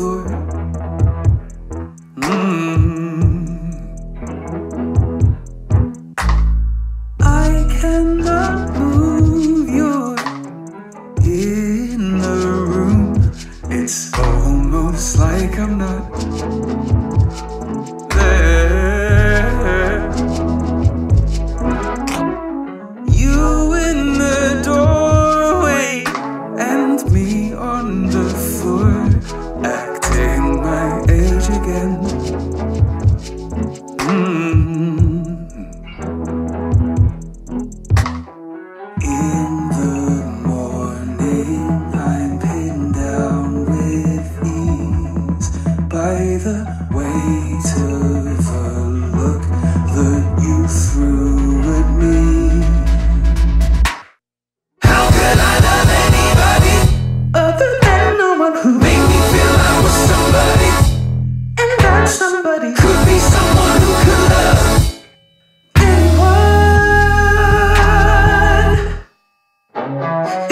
before. I cannot move, you're in the room. It's almost like I'm not there. You in the doorway and me on the floor, acting my age again. In the morning I'm pinned down with ease by the weight of a look that you threw at me. How could I love anybody other than no one who made me feel I was somebody, and that somebody could be someone who could love.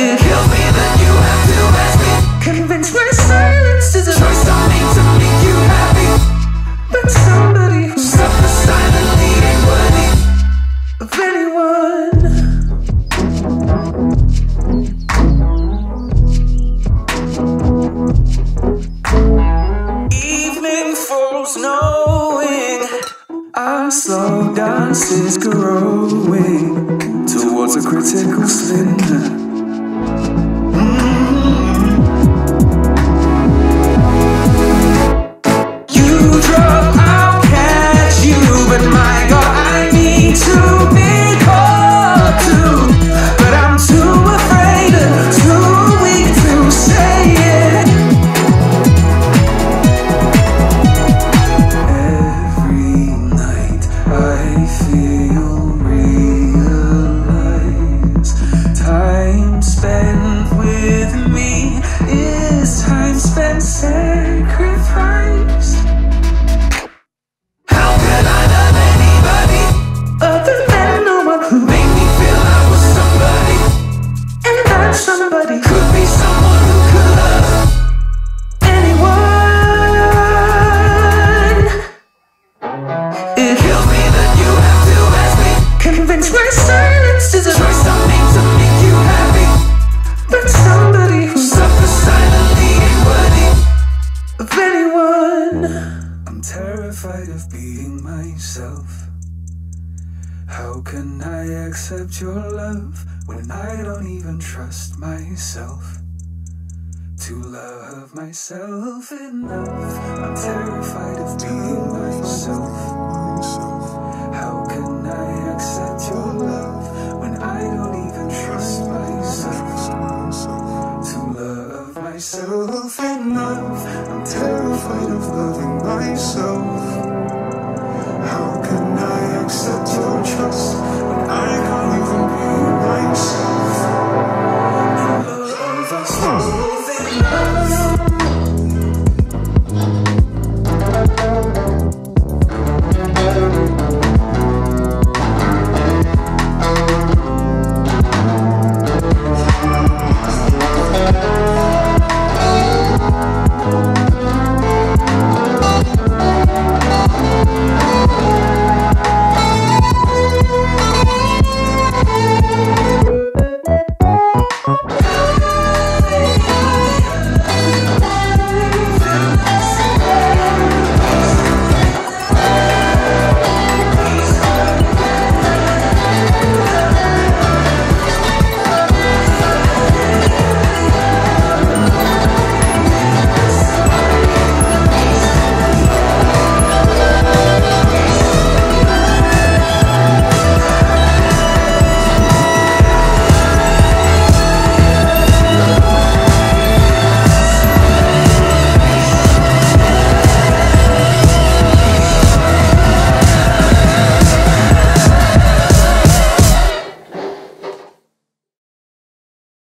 It kills me that you have to ask me. Convince my silence is a choice on me to make you happy. But somebody who suffers silently ain't worthy of anyone. Evening falls knowing our slow dance is growing towards a critical slender. Sacrificed. How could I love anybody other than no one who made me feel I was somebody, and that somebody could be someone who could love anyone. It kills me that you have to ask me. Convince my silence is a choice I made to make you happy. But somebody who suffers silently ain't worthy of anyone. I'm terrified of being myself. How can I accept your love when I don't even trust myself to love myself enough? I'm terrified of being myself. How can I accept your love when I don't even trust myself to love myself enough? I'm terrified of loving myself.